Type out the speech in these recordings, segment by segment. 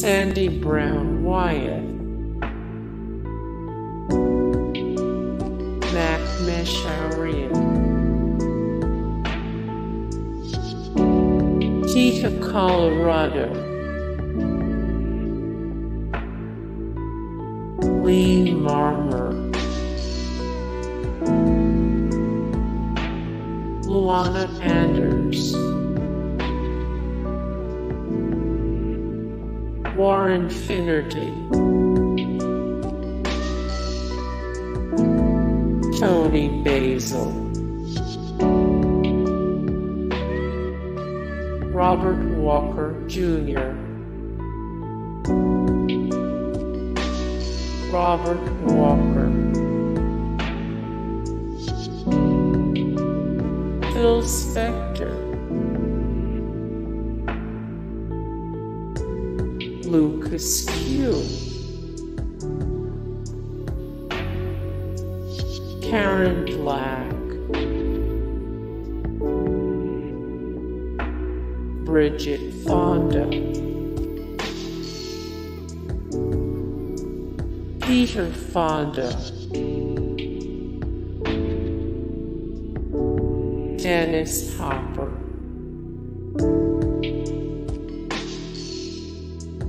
Sandy Brown Wyeth, Mac Mashourian, Tita Colorado, Lea Marmer, Luana Anders, Warren Finnerty, Toni Basil, Robert Walker, Jr., Robert Walker, Phil Spector, Luke Askew, Karen Black, Bridget Fonda, Peter Fonda, Dennis Hopper,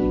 bye.